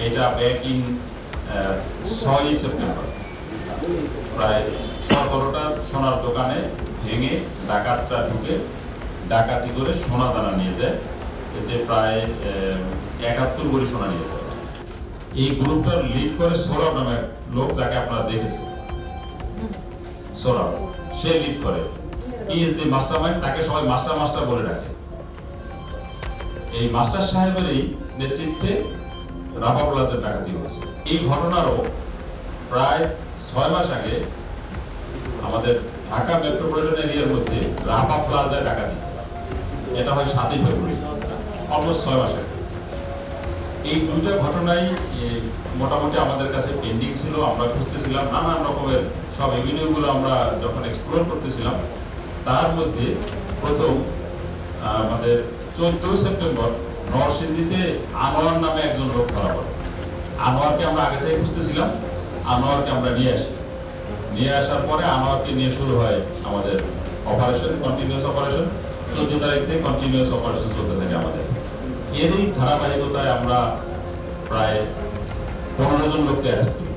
data back in 6 September. Prior to Sonar Dogane, Hengi, Dakata Duke, Dakati Dure, Sonadana Nize, the Pry Yakatu Gurishona Nize. A group lead for a solar number, look the Capra Davis. Solar, she lead for it. He is the mastermind, Takeshoy Master Master Boredaki. A master Shahibari, the রাবা প্লাজার টাকা দিয়ে হয়েছে। এই ঘটনারও প্রায় 6 মাস আগে আমাদের Dhaka metropolitan এরিয়ার মধ্যে রাবা প্লাজার টাকা দিয়ে এটা হয় 7 ফেব্রুয়ারি, অলমোস্ট 6 মাস আগে। এই দুটো ঘটনাই মোটামুটি আমাদের কাছে পেন্ডিং ছিল। আমরা খুঁজতেছিলাম নানান রকমের সব এভিনিউগুলো, আমরা যখন এক্সপ্লোর করতেছিলাম তার মধ্যে প্রথম আমাদের 14 সেপ্টেম্বর নরসিংদীতে আনোয়ার নামে একজন লোক ধরা পড়ে। আনোয়ারকে আমরা আগে থেকে খুঁজতেছিলাম, আনোয়ারকে আমরা নিয়ে আসি। নিয়ে আসার পরে আনোয়ারকে নিয়ে শুরু হয় আমাদের অপারেশন, কন্টিনিউয়াস অপারেশন। 14 তারিখ থেকে কন্টিনিউয়াস অপারেশন চলতে থাকে আমাদের। এরই ধারাবাহিকতায় আমরা প্রায় 15 জন লোককে আসছি।